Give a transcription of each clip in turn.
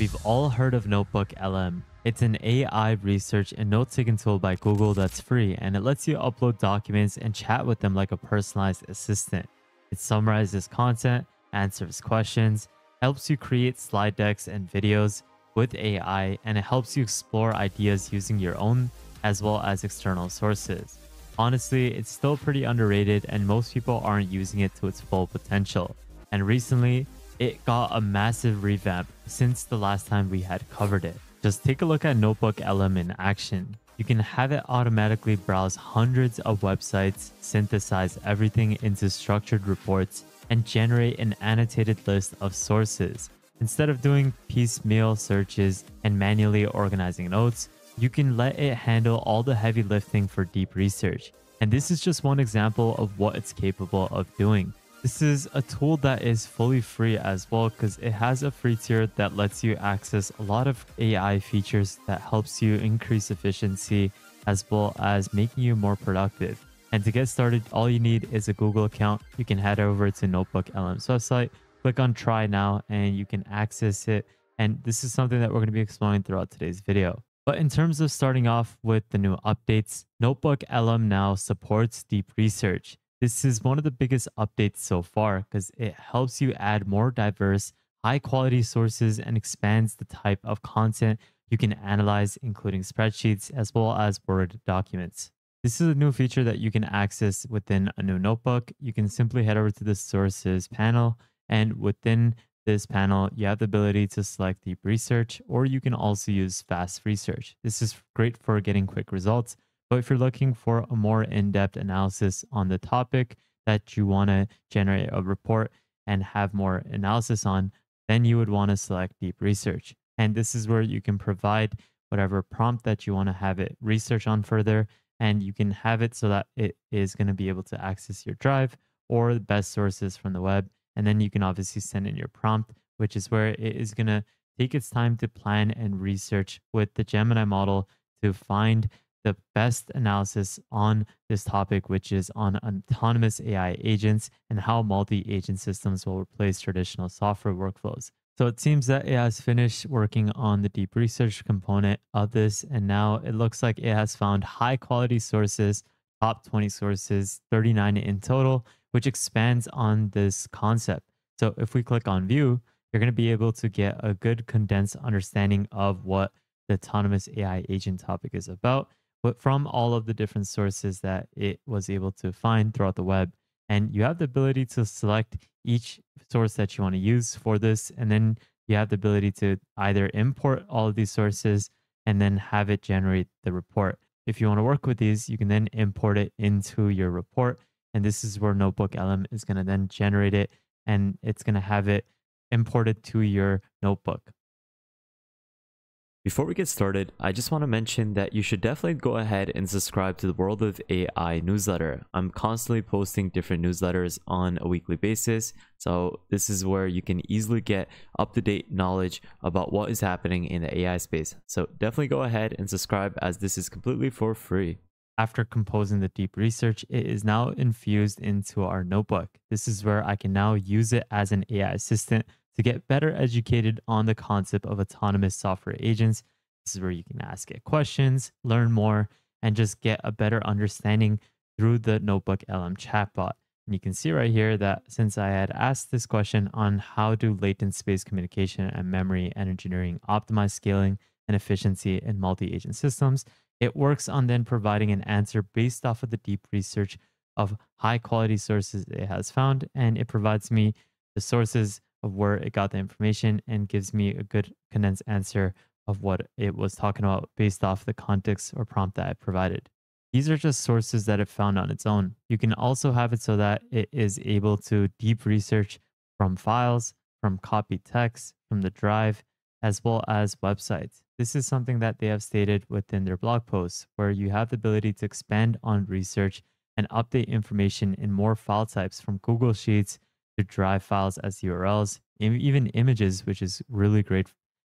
We've all heard of Notebook LM. It's an AI research and note-taking tool by Google that's free, and it lets you upload documents and chat with them like a personalized assistant. It summarizes content, answers questions, helps you create slide decks and videos with AI, and it helps you explore ideas using your own as well as external sources. Honestly, it's still pretty underrated and most people aren't using it to its full potential. And recently, it got a massive revamp since the last time we had covered it. Just take a look at Notebook LM in action. You can have it automatically browse hundreds of websites, synthesize everything into structured reports, and generate an annotated list of sources. Instead of doing piecemeal searches and manually organizing notes, you can let it handle all the heavy lifting for deep research. And this is just one example of what it's capable of doing. This is a tool that is fully free as well, because it has a free tier that lets you access a lot of AI features that helps you increase efficiency as well as making you more productive. And to get started, all you need is a Google account. You can head over to Notebook LM's website, click on try now, and you can access it. And this is something that we're going to be exploring throughout today's video. But in terms of starting off with the new updates, Notebook LM now supports deep research. This is one of the biggest updates so far because it helps you add more diverse, high-quality sources and expands the type of content you can analyze, including spreadsheets as well as Word documents. This is a new feature that you can access within a new notebook. You can simply head over to the Sources panel, and within this panel, you have the ability to select Deep Research, or you can also use Fast Research. This is great for getting quick results. But if you're looking for a more in-depth analysis on the topic that you want to generate a report and have more analysis on, then you would want to select Deep Research. And this is where you can provide whatever prompt that you want to have it research on further, and you can have it so that it is going to be able to access your drive or the best sources from the web. And then you can obviously send in your prompt, which is where it is going to take its time to plan and research with the Gemini model to find the best analysis on this topic, which is on autonomous AI agents and how multi-agent systems will replace traditional software workflows. So it seems that it has finished working on the deep research component of this, and now it looks like it has found high-quality sources, top 20 sources, 39 in total, which expands on this concept. So if we click on View, you're going to be able to get a good condensed understanding of what the autonomous AI agent topic is about, but from all of the different sources that it was able to find throughout the web. And you have the ability to select each source that you want to use for this. And then you have the ability to either import all of these sources and then have it generate the report. If you want to work with these, you can then import it into your report. And this is where Notebook LM is going to then generate it, and it's going to have it imported to your notebook. Before we get started, I just want to mention that you should definitely go ahead and subscribe to the World of AI newsletter. I'm constantly posting different newsletters on a weekly basis, so this is where you can easily get up-to-date knowledge about what is happening in the AI space. So definitely go ahead and subscribe, as this is completely for free. After composing the deep research, it is now infused into our notebook. This is where I can now use it as an AI assistant to get better educated on the concept of autonomous software agents. This is where you can ask it questions, learn more, and just get a better understanding through the Notebook LM chatbot. And you can see right here that since I had asked this question on how do latent space communication and memory and engineering optimize scaling and efficiency in multi-agent systems, it works on then providing an answer based off of the deep research of high-quality sources it has found, and it provides me the sources of where it got the information and gives me a good condensed answer of what it was talking about based off the context or prompt that I provided. These are just sources that it found on its own. You can also have it so that it is able to deep research from files, from copied text, from the drive, as well as websites. This is something that they have stated within their blog posts, where you have the ability to expand on research and update information in more file types, from Google Sheets to drive files as URLs, even images, which is really great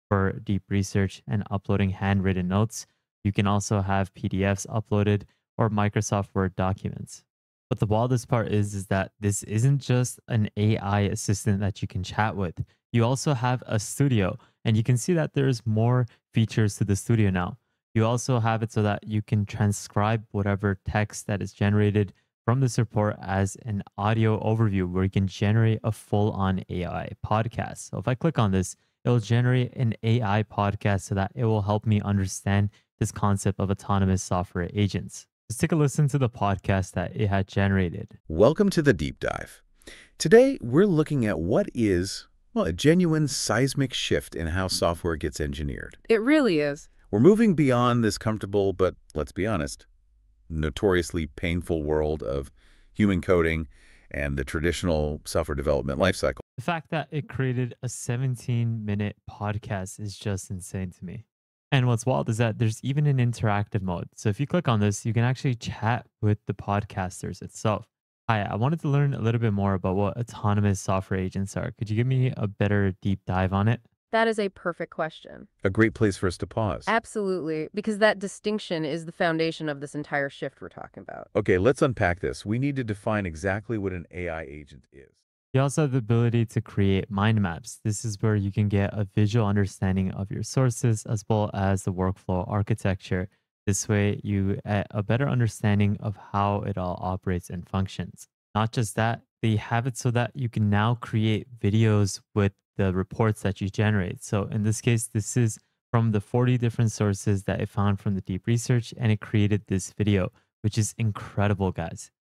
for deep research and uploading handwritten notes. You can also have PDFs uploaded or Microsoft Word documents. But the wildest part is that this isn't just an AI assistant that you can chat with. You also have a studio, and you can see that there's more features to the studio now. You also have it so that you can transcribe whatever text that is generated from this report as an audio overview, where you can generate a full-on AI podcast. So if I click on this, it'll generate an AI podcast so that it will help me understand this concept of autonomous software agents. Let's take a listen to the podcast that it had generated. Welcome to the deep dive. Today, we're looking at what is, well, a genuine seismic shift in how software gets engineered. It really is. We're moving beyond this comfortable, but let's be honest, notoriously painful world of human coding and the traditional software development lifecycle. The fact that it created a 17-minute podcast is just insane to me. And what's wild is that there's even an interactive mode. So if you click on this, you can actually chat with the podcasters itself. Hi, I wanted to learn a little bit more about what autonomous software agents are. Could you give me a better deep dive on it? That is a perfect question. A great place for us to pause. Absolutely, because that distinction is the foundation of this entire shift we're talking about. Okay, let's unpack this. We need to define exactly what an AI agent is. You also have the ability to create mind maps. This is where you can get a visual understanding of your sources as well as the workflow architecture. This way, you get a better understanding of how it all operates and functions. Not just that, they have it so that you can now create videos with the reports that you generate. So in this case, this is from the 40 different sources that it found from the deep research, and it created this video, which is incredible, guys.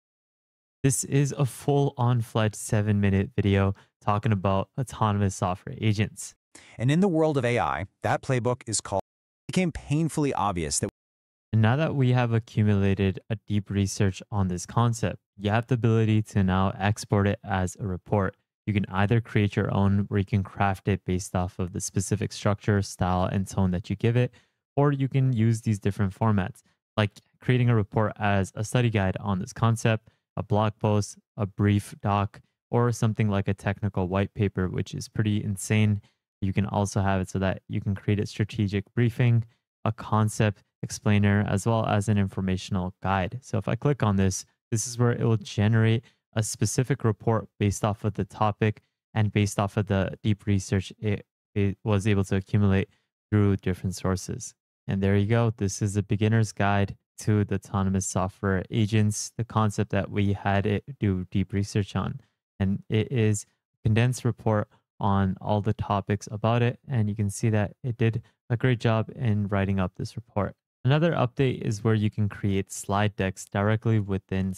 This is a full on-fledged 7-minute video talking about autonomous software agents. And in the world of AI, that playbook is called. It became painfully obvious that. And now that we have accumulated a deep research on this concept, you have the ability to now export it as a report. You can either create your own, where you can craft it based off of the specific structure, style, and tone that you give it, or you can use these different formats, like creating a report as a study guide on this concept, a blog post, a brief doc, or something like a technical white paper, which is pretty insane. You can also have it so that you can create a strategic briefing, a concept explainer, as well as an informational guide. So if I click on this, this is where it will generate a specific report based off of the topic and based off of the deep research it was able to accumulate through different sources. And there you go. This is a beginner's guide to the autonomous software agents, the concept that we had it do deep research on. And it is a condensed report on all the topics about it. And you can see that it did a great job in writing up this report. Another update is where you can create slide decks directly within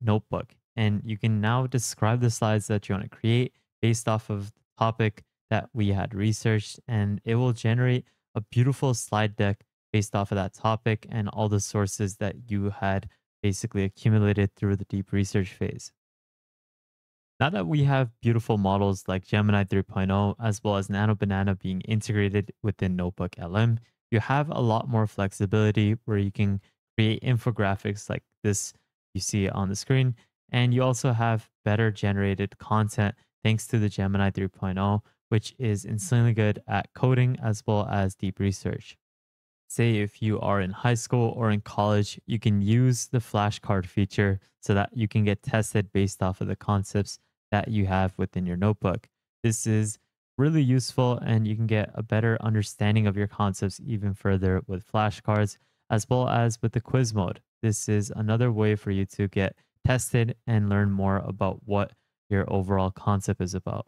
Notebook. And you can now describe the slides that you want to create based off of the topic that we had researched. And it will generate a beautiful slide deck based off of that topic and all the sources that you had basically accumulated through the deep research phase. Now that we have beautiful models like Gemini 3.0, as well as Nano Banana being integrated within Notebook LM, you have a lot more flexibility where you can create infographics like this you see on the screen. And you also have better generated content thanks to the Gemini 3.0, which is insanely good at coding as well as deep research. Say if you are in high school or in college, you can use the flashcard feature so that you can get tested based off of the concepts that you have within your notebook. This is really useful, and you can get a better understanding of your concepts even further with flashcards as well as with the quiz mode. This is another way for you to get tested and learn more about what your overall concept is about.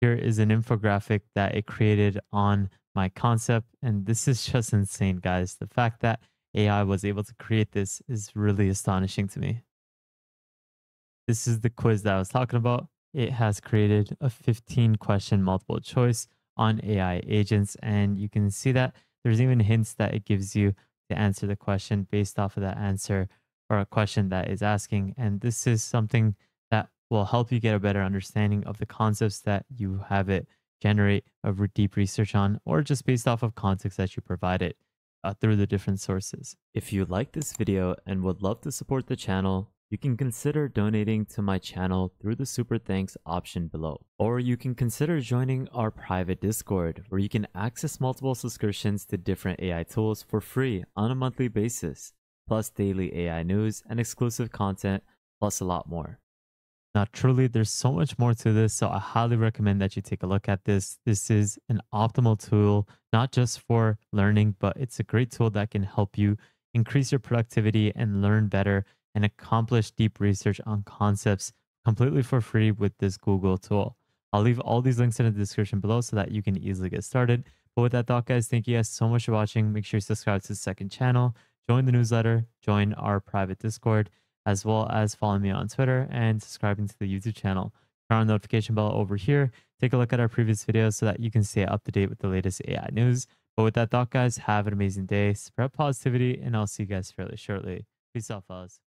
Here is an infographic that it created on my concept, and this is just insane, guys. The fact that AI was able to create this is really astonishing to me. This is the quiz that I was talking about. It has created a 15-question multiple choice on AI agents, and you can see that there's even hints that it gives you to answer the question based off of that answer or a question that is asking. And this is something that will help you get a better understanding of the concepts that you have it generate a deep research on, or just based off of context that you provided through the different sources. If you like this video and would love to support the channel, you can consider donating to my channel through the Super Thanks option below, or you can consider joining our private Discord, where you can access multiple subscriptions to different AI tools for free on a monthly basis, plus daily AI news and exclusive content, plus a lot more. Now, truly, there's so much more to this, so I highly recommend that you take a look at this. This is an optimal tool, not just for learning, but it's a great tool that can help you increase your productivity and learn better and accomplish deep research on concepts completely for free with this Google tool. I'll leave all these links in the description below so that you can easily get started. But with that thought, guys, thank you guys so much for watching. Make sure you subscribe to the second channel, join the newsletter, join our private Discord, as well as following me on Twitter and subscribing to the YouTube channel. Turn on the notification bell over here. Take a look at our previous videos so that you can stay up to date with the latest AI news. But with that thought, guys, have an amazing day. Spread positivity, and I'll see you guys fairly shortly. Peace out, fellas.